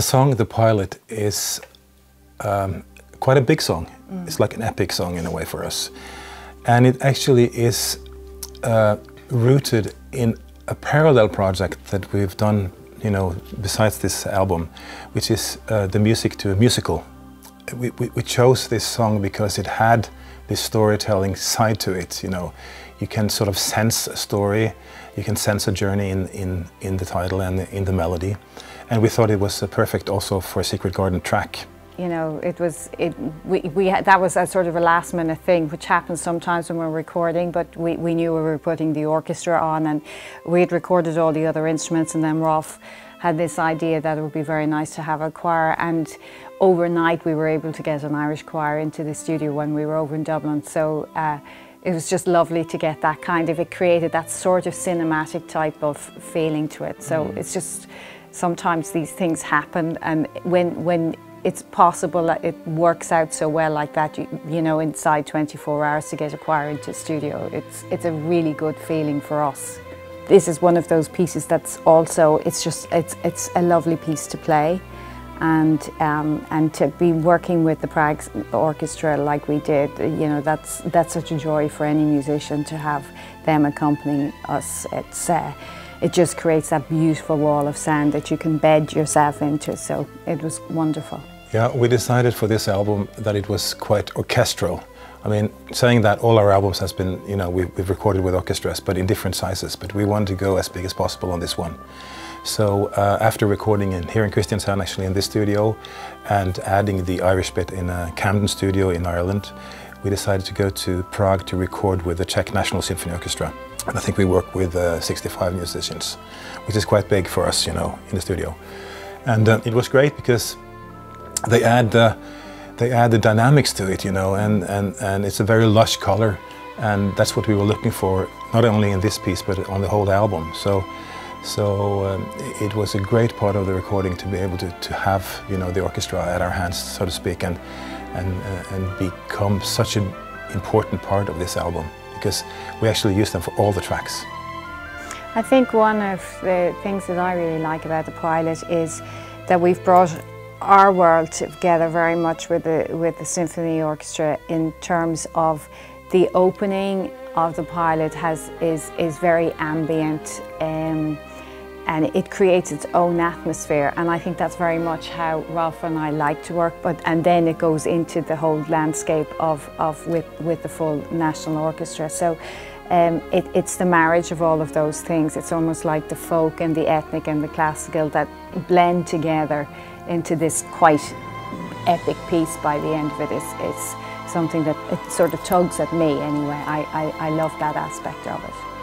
The song The Pilot is quite a big song. Mm. It's like an epic song in a way for us. And it actually is rooted in a parallel project that we've done, you know, besides this album, which is the music to a musical. We chose this song because it had this storytelling side to it, you know. You can sort of sense a story, you can sense a journey in the title and in the melody. And we thought it was perfect also for a Secret Garden track. You know, that was a sort of a last minute thing, which happens sometimes when we're recording, but we knew we were putting the orchestra on, and we had recorded all the other instruments, and then Rolf had this idea that it would be very nice to have a choir, and overnight we were able to get an Irish choir into the studio when we were over in Dublin. So it was just lovely to get that kind of, it created that sort of cinematic type of feeling to it. So it's just, sometimes these things happen, and when it's possible that it works out so well like that, you know, inside 24 hours to get a choir into studio, it's a really good feeling for us. This is one of those pieces that's also, it's a lovely piece to play, and to be working with the Prague Orchestra like we did, you know, that's such a joy for any musician to have them accompanying us. It just creates that beautiful wall of sound that you can bed yourself into, so it was wonderful. Yeah, we decided for this album that it was quite orchestral. I mean, saying that, all our albums has been, you know, we've recorded with orchestras, but in different sizes, but we wanted to go as big as possible on this one. So after recording here in Kristiansand, actually in this studio, and adding the Irish bit in a Camden studio in Ireland, we decided to go to Prague to record with the Czech National Symphony Orchestra. And I think we work with 65 musicians, which is quite big for us, you know, in the studio. And it was great because they add the dynamics to it, you know, and it's a very lush color, and that's what we were looking for, not only in this piece but on the whole album. So it was a great part of the recording to be able to have, you know, the orchestra at our hands, so to speak, and become such an important part of this album, because we actually use them for all the tracks. I think one of the things that I really like about The Pilot is that we've brought our world together very much with the symphony orchestra, in terms of the opening of The Pilot is very ambient, and it creates its own atmosphere, and I think that's very much how Rolf and I like to work. And then it goes into the whole landscape with the full national orchestra. So it's the marriage of all of those things. It's almost like the folk and the ethnic and the classical that blend together into this quite epic piece. By the end of it, it's something that it sort of tugs at me anyway. I love that aspect of it.